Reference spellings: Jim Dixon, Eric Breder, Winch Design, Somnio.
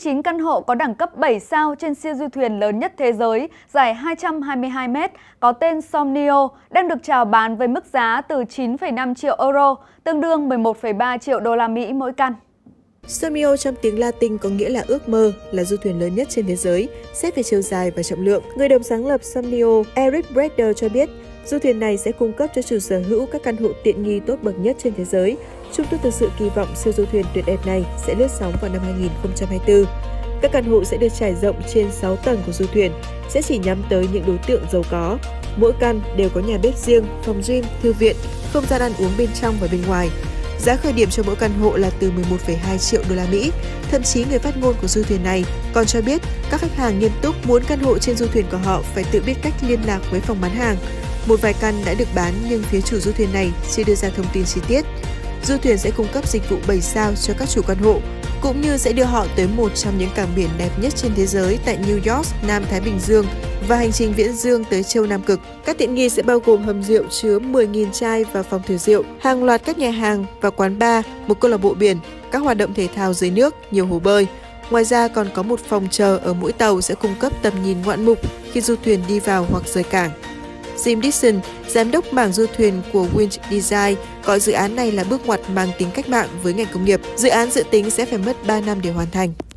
49 căn hộ có đẳng cấp 7 sao trên siêu du thuyền lớn nhất thế giới dài 222 mét có tên Somnio đang được chào bán với mức giá từ 9,5 triệu euro, tương đương 11,3 triệu đô la Mỹ mỗi căn. Somnio trong tiếng Latin có nghĩa là ước mơ, là du thuyền lớn nhất trên thế giới, xét về chiều dài và trọng lượng. Người đồng sáng lập Somnio, Eric Breder cho biết, du thuyền này sẽ cung cấp cho chủ sở hữu các căn hộ tiện nghi tốt bậc nhất trên thế giới. Chúng tôi thực sự kỳ vọng siêu du thuyền tuyệt đẹp này sẽ lướt sóng vào năm 2024. Các căn hộ sẽ được trải rộng trên 6 tầng của du thuyền, sẽ chỉ nhắm tới những đối tượng giàu có. Mỗi căn đều có nhà bếp riêng, phòng gym, thư viện, không gian ăn uống bên trong và bên ngoài. Giá khởi điểm cho mỗi căn hộ là từ 11,2 triệu đô la Mỹ. Thậm chí người phát ngôn của du thuyền này còn cho biết các khách hàng nghiêm túc muốn căn hộ trên du thuyền của họ phải tự biết cách liên lạc với phòng bán hàng. Một vài căn đã được bán nhưng phía chủ du thuyền này chưa đưa ra thông tin chi tiết. Du thuyền sẽ cung cấp dịch vụ 7 sao cho các chủ căn hộ, cũng như sẽ đưa họ tới một trong những cảng biển đẹp nhất trên thế giới tại New York, Nam Thái Bình Dương và hành trình viễn dương tới châu Nam Cực. Các tiện nghi sẽ bao gồm hầm rượu chứa 10.000 chai và phòng thử rượu, hàng loạt các nhà hàng và quán bar, một câu lạc bộ biển, các hoạt động thể thao dưới nước, nhiều hồ bơi. Ngoài ra còn có một phòng chờ ở mỗi tàu sẽ cung cấp tầm nhìn ngoạn mục khi du thuyền đi vào hoặc rời cảng. Jim Dixon, giám đốc mảng du thuyền của Winch Design, gọi dự án này là bước ngoặt mang tính cách mạng với ngành công nghiệp. Dự án dự tính sẽ phải mất 3 năm để hoàn thành.